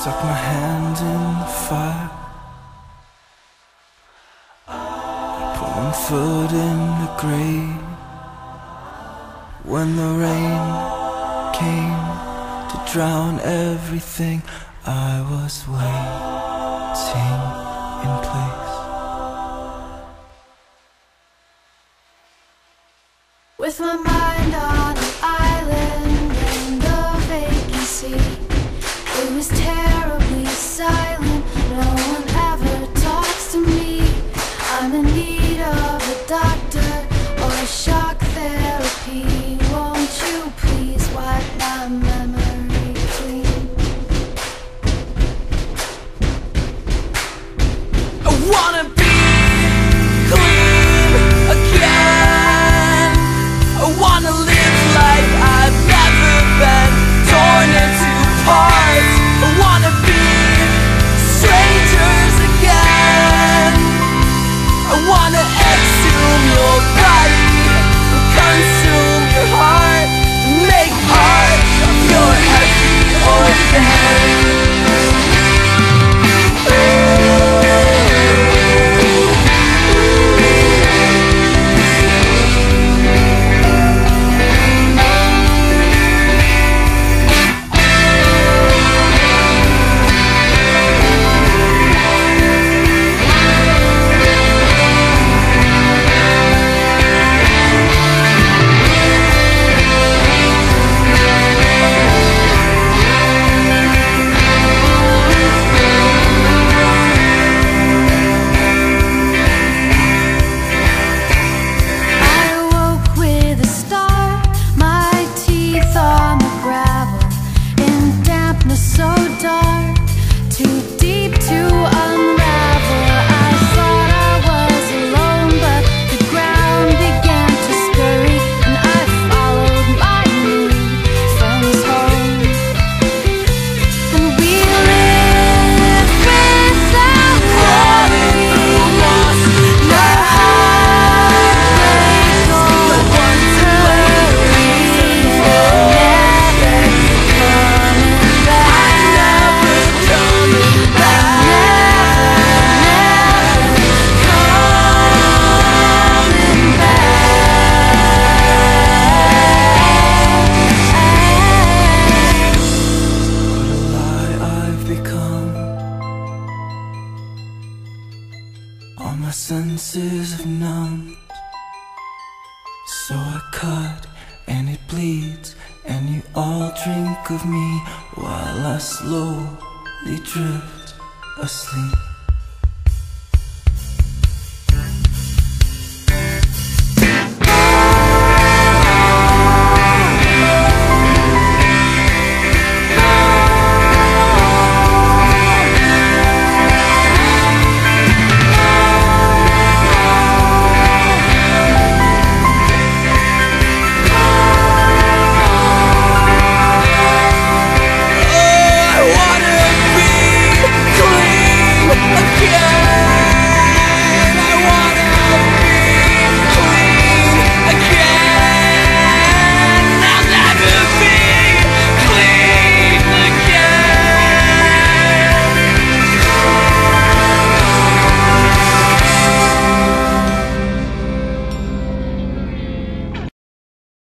Stuck my hand in the fire, put one foot in the grave. When the rain came to drown everything, I was waiting in place. With my mind on an island in the vacancy, it was terribly silent, no one ever talks to me. I'm in need of a doctor or a shock therapy. Won't you please wipe my memory clean? I wanna be clean again. I wanna live life I've never been, torn into parts. I wanna be strangers again. I wanna exhume your body and consume your heart, and make part of your heavy organ. My senses have numbed, so I cut and it bleeds, and you all drink of me while I slowly drift asleep.